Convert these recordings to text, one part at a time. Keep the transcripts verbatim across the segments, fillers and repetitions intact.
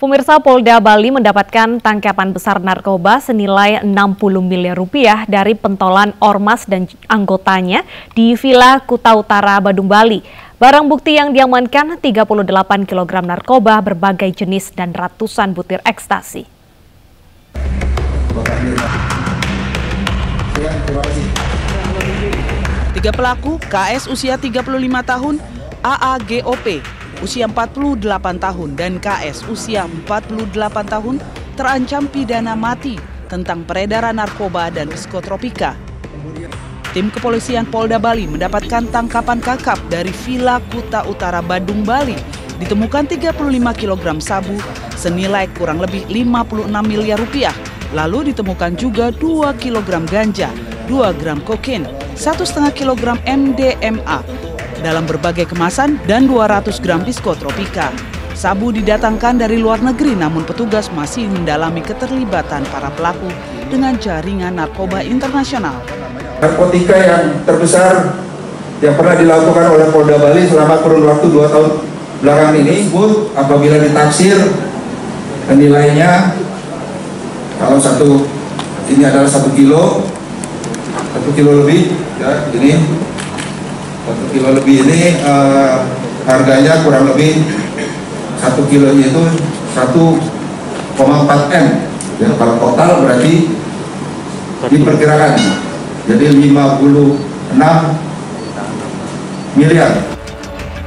Pemirsa, Polda Bali mendapatkan tangkapan besar narkoba senilai enam puluh miliar rupiah dari pentolan ormas dan anggotanya di Villa Kuta Utara, Badung, Bali. Barang bukti yang diamankan tiga puluh delapan kilogram narkoba berbagai jenis dan ratusan butir ekstasi. Tiga pelaku, K S usia tiga puluh lima tahun, A A G O P usia empat puluh delapan tahun dan K S usia empat puluh delapan tahun terancam pidana mati tentang peredaran narkoba dan psikotropika. Tim Kepolisian Polda Bali mendapatkan tangkapan kakap dari Villa Kuta Utara, Badung, Bali. Ditemukan tiga puluh lima kilogram sabu senilai kurang lebih lima puluh enam miliar rupiah. Lalu ditemukan juga dua kilogram ganja, dua gram kokain, satu koma lima kilogram M D M A. Dalam berbagai kemasan dan dua ratus gram diskotropika. Sabu didatangkan dari luar negeri, namun petugas masih mendalami keterlibatan para pelaku dengan jaringan narkoba internasional. Narkotika yang terbesar yang pernah dilakukan oleh Polda Bali selama kurun waktu dua tahun belakang ini, Bu, apabila ditaksir nilainya, kalau satu ini adalah satu kilo, satu kilo lebih, ya, ini. satu kilo lebih ini uh, harganya kurang lebih satu kilonya itu satu koma empat M. Ya, kalau total berarti diperkirakan jadi lima puluh enam miliar.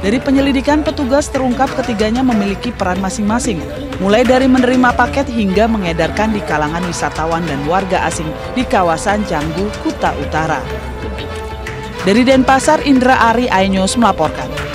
Dari penyelidikan petugas terungkap ketiganya memiliki peran masing-masing, mulai dari menerima paket hingga mengedarkan di kalangan wisatawan dan warga asing di kawasan Canggu, Kuta Utara. Dari Denpasar, Indra Ari, iNews melaporkan.